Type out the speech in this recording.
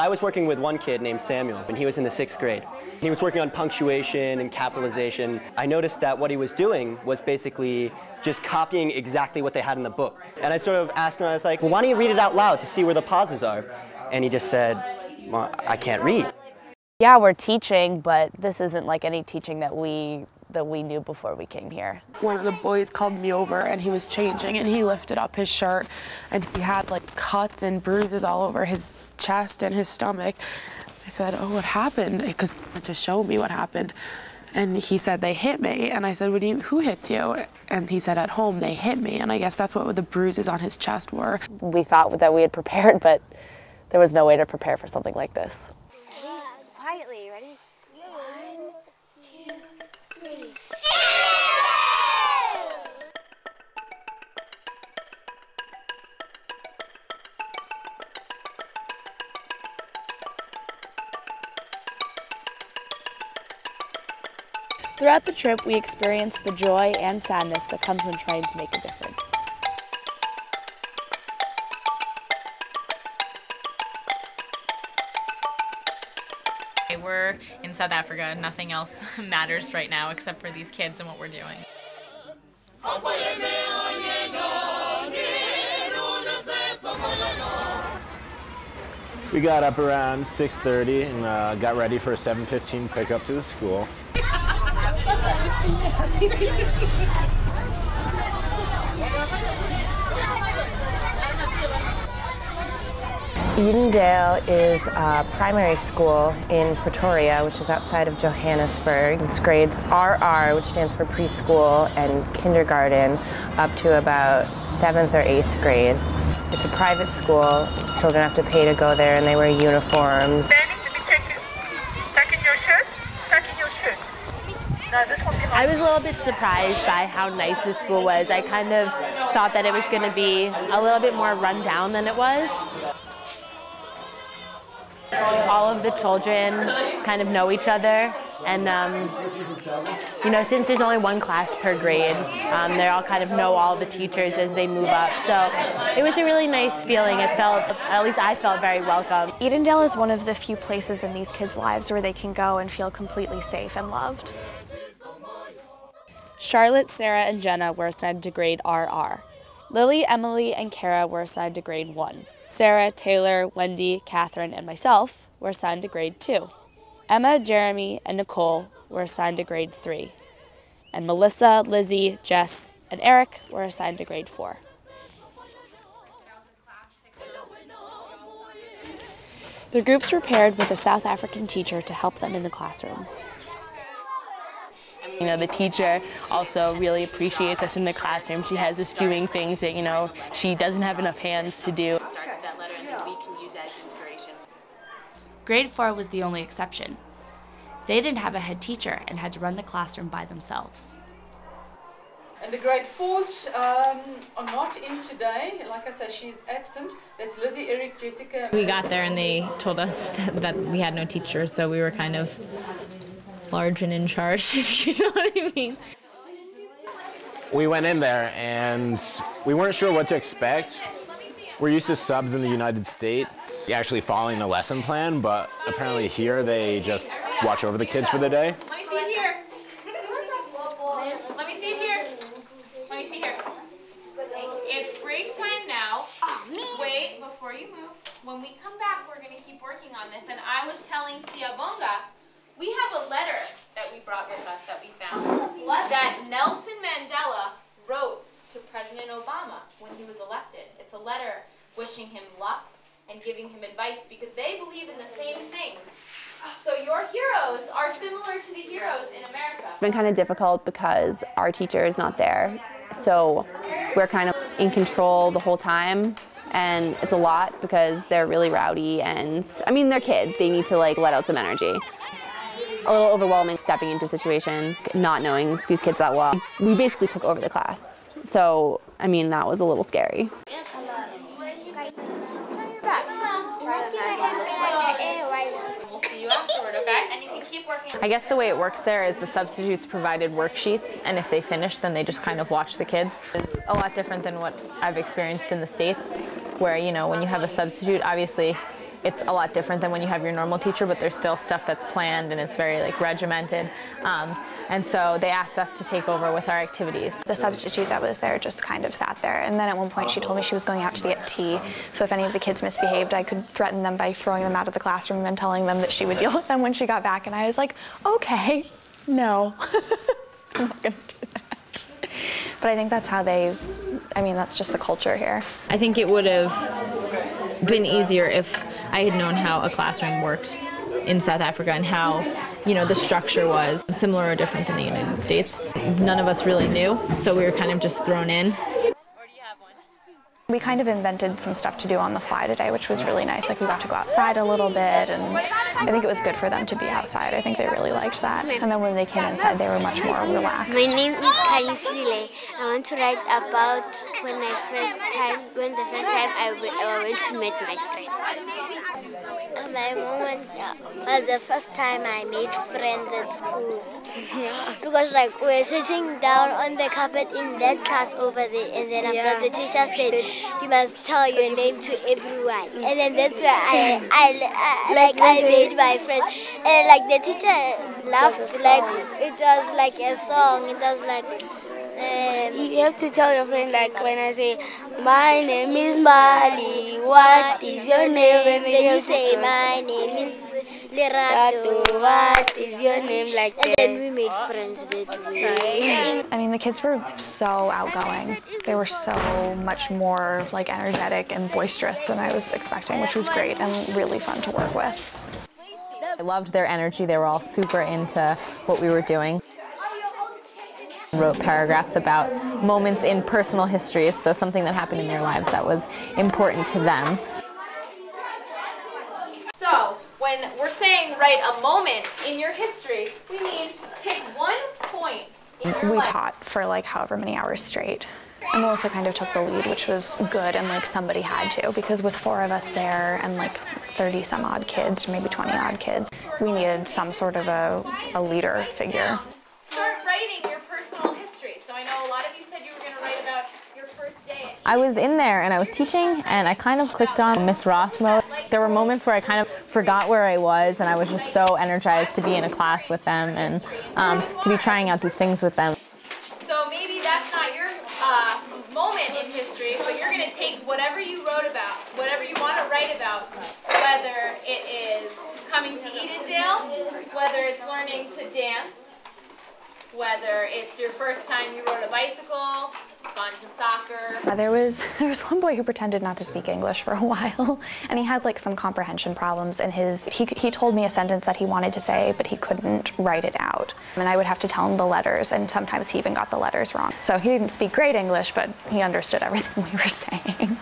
I was working with one kid named Samuel, and he was in the 6th grade. He was working on punctuation and capitalization. I noticed that what he was doing was basically just copying exactly what they had in the book. And I sort of asked him, I was like, well, why don't you read it out loud to see where the pauses are? And he just said, well, I can't read. Yeah, we're teaching, but this isn't like any teaching that we knew before we came here. One of the boys called me over and he was changing and he lifted up his shirt and he had like cuts and bruises all over his chest and his stomach. I said, oh, what happened? Because he wanted to show me what happened. And he said, they hit me. And I said, what do you, who hits you? And he said, at home, they hit me. And I guess that's what the bruises on his chest were. We thought that we had prepared, but there was no way to prepare for something like this. Quietly, ready? 1, 2, 3. Throughout the trip, we experienced the joy and sadness that comes when trying to make a difference. We're in South Africa. Nothing else matters right now except for these kids and what we're doing. We got up around 6:30 and got ready for a 7:15 pickup to the school. Edendale is a primary school in Pretoria, which is outside of Johannesburg. It's grades RR, which stands for preschool, and kindergarten up to about 7th or 8th grade. It's a private school. Children have to pay to go there, and they wear uniforms. Standing to be taken. Tuck in your shirt. Tuck in your shirt. Now, this one I was a little bit surprised by how nice this school was. I kind of thought that it was going to be a little bit more run down than it was. All of the children kind of know each other, and you know, since there's only one class per grade, they all kind of know all the teachers as they move up. So it was a really nice feeling. It felt, at least I felt, very welcome. Edendale is one of the few places in these kids' lives where they can go and feel completely safe and loved. Charlotte, Sarah, and Jenna were assigned to grade RR. Lily, Emily, and Kara were assigned to grade 1. Sarah, Taylor, Wendy, Catherine, and myself were assigned to grade 2. Emma, Jeremy, and Nicole were assigned to grade 3. And Melissa, Lizzie, Jess, and Eric were assigned to grade 4. The groups were paired with a South African teacher to help them in the classroom. You know, the teacher also really appreciates us in the classroom. She has us doing things that, you know, she doesn't have enough hands to do. Grade 4 was the only exception. They didn't have a head teacher and had to run the classroom by themselves. And the grade 4s are not in today. Like I said, she's absent. That's Lizzie, Eric, Jessica. We got there and they told us that we had no teacher, so we were kind of large and in charge, if you know what I mean. We went in there and we weren't sure what to expect. We're used to subs in the United States actually following a lesson plan, but apparently here they just watch over the kids for the day. Let me see here. Let me see here. Let me see here. It's break time now. Wait, before you move, when we come back, we're going to keep working on this. And I was telling Sia Bonga, we have a letter that we brought with us that we found that Nelson Mandela wrote to President Obama when he was elected. It's a letter wishing him luck and giving him advice because they believe in the same things. So your heroes are similar to the heroes in America. It's been kind of difficult because our teacher is not there. So we're kind of in control the whole time. And it's a lot because they're really rowdy and, I mean, they're kids. They need to like let out some energy. A little overwhelming stepping into a situation, not knowing these kids that well. We basically took over the class. So, I mean, that was a little scary. I guess the way it works there is the substitutes provided worksheets, and if they finish, then they just kind of watch the kids. It's a lot different than what I've experienced in the States, where, you know, when you have a substitute, obviously it's a lot different than when you have your normal teacher, but there's still stuff that's planned and it's very like regimented. And so they asked us to take over with our activities. The substitute that was there just kind of sat there, and then at one point she told me she was going out to get tea, so if any of the kids misbehaved, I could threaten them by throwing them out of the classroom and then telling them that she would deal with them when she got back, and I was like, okay, no, I'm not gonna do that. But I think that's how they, I mean, that's just the culture here. I think it would have been easier if I had known how a classroom worked in South Africa and how, you know, the structure was similar or different than the United States. None of us really knew, so we were kind of just thrown in. We kind of invented some stuff to do on the fly today, which was really nice. Like, we got to go outside a little bit, and I think it was good for them to be outside. I think they really liked that. And then when they came inside, they were much more relaxed. My name is Kaisile. I want to write about the first time I went to meet my friends. My moment was the first time I made friends at school. Because, like, we were sitting down on the carpet in that class over there, and then after the teacher said, you must tell your name to everyone. And then that's where I made my friends. And like the teacher laughed, like it was like a song. It was like, you have to tell your friend, like when I say, my name is Molly, what is your name? Then you say, my name is Lerato, what is your name? Like that. And then we made friends that way. I mean, the kids were so outgoing. They were so much more like energetic and boisterous than I was expecting, which was great and really fun to work with. I loved their energy. They were all super into what we were doing. Wrote paragraphs about moments in personal histories, so something that happened in their lives that was important to them. So, when we're saying write a moment in your history, we mean pick one point in your life. We taught for like however many hours straight. And Melissa kind of took the lead, which was good, and like somebody had to, because with 4 of us there and like 30 some odd kids, or maybe 20 odd kids, we needed some sort of a leader figure. Start writing your personal history. So I know a lot of you said you were going to write about your first day. I was in there and I was teaching and I kind of clicked on Miss Rossmo. There were moments where I kind of forgot where I was and I was just so energized to be in a class with them and to be trying out these things with them. So maybe that's not your moment in history, but you're going to take whatever you wrote about, whatever you want to write about, whether it is coming to Edendale, whether it's learning to dance, whether it's your first time you rode a bicycle, gone to soccer. There was one boy who pretended not to speak English for a while, and he had like some comprehension problems, and he told me a sentence that he wanted to say, but he couldn't write it out. And I would have to tell him the letters, and sometimes he even got the letters wrong. So he didn't speak great English, but he understood everything we were saying.